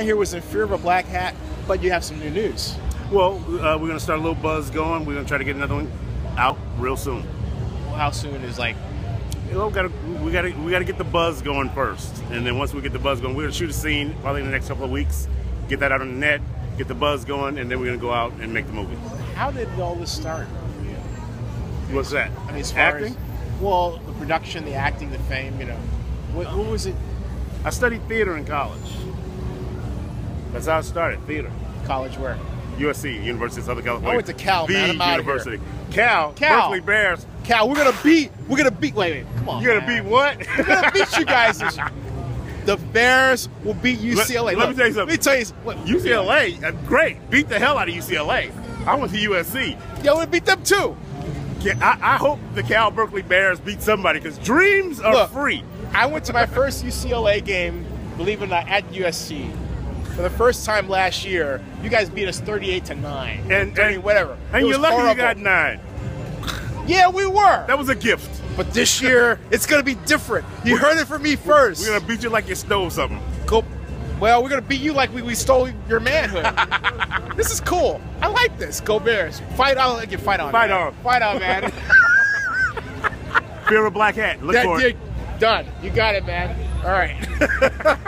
down here was in Fear of a Black Hat, but you have some new news. Well, we're going to start a little buzz going. We're going to try to get another one out real soon. Well, how soon is like? You know, we gotta get the buzz going first, and then once we get the buzz going, we're going to shoot a scene probably in the next couple of weeks, get that out on the net, get the buzz going, and then we're going to go out and make the movie. How did all this start? Yeah. What's that? I mean, as far acting? As, well, the production, the acting, the fame, you know. What was it? I studied theater in college. That's how I started, theater. College where? USC, University of Southern California. I went to Cal, the man. I'm out university. Of here. Cal, Berkeley Bears. Cal, we're gonna beat. Wait, come on. You're gonna beat what? We're gonna beat you guys. The Bears will beat UCLA. Let me tell you something. What, UCLA, great. Beat the hell out of UCLA. I went to USC. Yeah, we beat them too. I hope the Cal Berkeley Bears beat somebody because dreams are free. I went to my first UCLA game, believe it or not, at USC. For the first time last year, you guys beat us 38-9, and whatever. And you're lucky you got 9. Yeah, we were. That was a gift. But this year, it's gonna be different. You heard it from me first. We're gonna beat you like you stole something. Cool. Well, we're gonna beat you like we stole your manhood. This is cool. I like this. Go Bears! Fight on! Like you fight on! Fight man. On! Fight on, man! Fear of a Black Hat. Look for it. Done. You got it, man. All right.